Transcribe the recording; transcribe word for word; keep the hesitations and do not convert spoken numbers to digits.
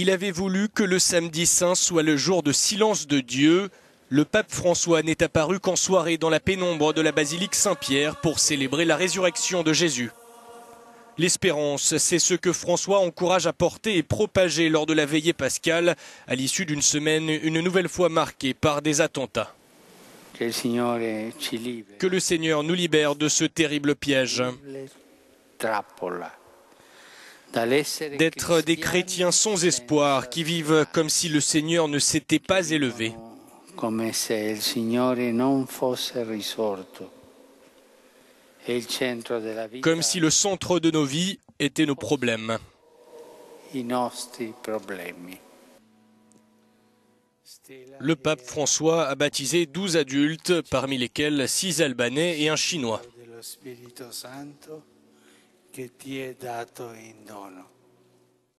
il avait voulu que le samedi saint soit le jour de silence de Dieu. Le pape François n'est apparu qu'en soirée dans la pénombre de la basilique Saint-Pierre pour célébrer la résurrection de Jésus. L'espérance, c'est ce que François encourage à porter et propager lors de la veillée pascale, à l'issue d'une semaine une nouvelle fois marquée par des attentats. Que le Seigneur nous libère de ce terrible piège, d'être des chrétiens sans espoir qui vivent comme si le Seigneur ne s'était pas élevé. Comme si le centre de nos vies était nos problèmes. Le pape François a baptisé douze adultes, parmi lesquels six Albanais et un Chinois.